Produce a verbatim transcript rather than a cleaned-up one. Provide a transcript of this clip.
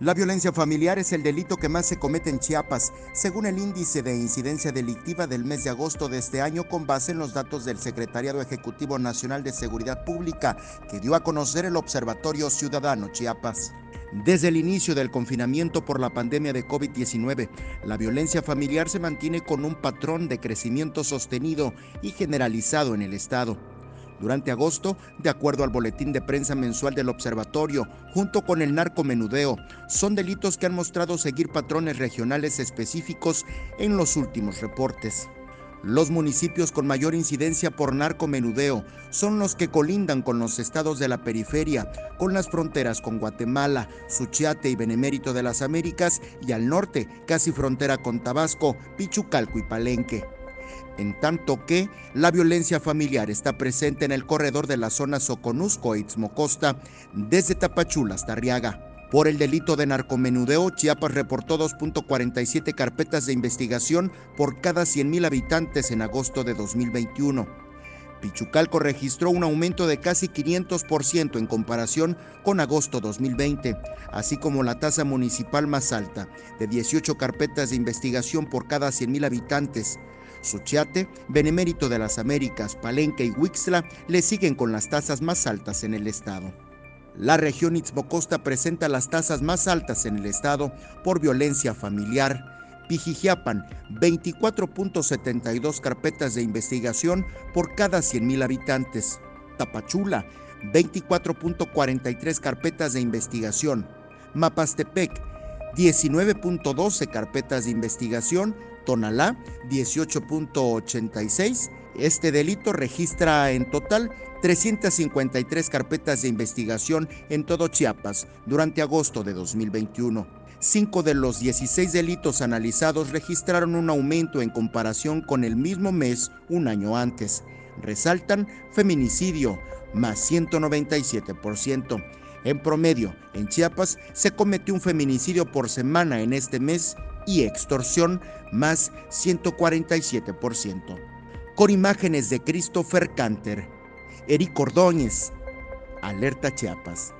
La violencia familiar es el delito que más se comete en Chiapas, según el índice de incidencia delictiva del mes de agosto de este año, con base en los datos del Secretariado Ejecutivo Nacional de Seguridad Pública, que dio a conocer el Observatorio Ciudadano Chiapas. Desde el inicio del confinamiento por la pandemia de COVID diecinueve, la violencia familiar se mantiene con un patrón de crecimiento sostenido y generalizado en el estado. Durante agosto, de acuerdo al boletín de prensa mensual del observatorio, junto con el narcomenudeo, son delitos que han mostrado seguir patrones regionales específicos en los últimos reportes. Los municipios con mayor incidencia por narcomenudeo son los que colindan con los estados de la periferia, con las fronteras con Guatemala, Suchiate y Benemérito de las Américas, y al norte, casi frontera con Tabasco, Pichucalco y Palenque. En tanto que la violencia familiar está presente en el corredor de la zona Soconusco-Istmo-Costa, desde Tapachula hasta Arriaga. Por el delito de narcomenudeo, Chiapas reportó dos punto cuarenta y siete carpetas de investigación por cada cien mil habitantes en agosto de dos mil veintiuno. Pichucalco registró un aumento de casi quinientos por ciento en comparación con agosto dos mil veinte, así como la tasa municipal más alta, de dieciocho carpetas de investigación por cada cien mil habitantes. Suchiate, Benemérito de las Américas, Palenque y Huixla le siguen con las tasas más altas en el estado. La región Itzbocosta presenta las tasas más altas en el estado por violencia familiar. Pijijiapan, veinticuatro punto setenta y dos carpetas de investigación por cada cien mil habitantes. Tapachula, veinticuatro punto cuarenta y tres carpetas de investigación. Mapastepec, diecinueve punto doce carpetas de investigación. Tonalá, dieciocho punto ochenta y seis. Este delito registra en total trescientas cincuenta y tres carpetas de investigación en todo Chiapas durante agosto de dos mil veintiuno. Cinco de los dieciséis delitos analizados registraron un aumento en comparación con el mismo mes un año antes. Resaltan feminicidio, más ciento noventa y siete por ciento. En promedio, en Chiapas se cometió un feminicidio por semana en este mes, y extorsión, más ciento cuarenta y siete por ciento. Con imágenes de Christopher Canter, Eric Ordóñez, Alerta Chiapas.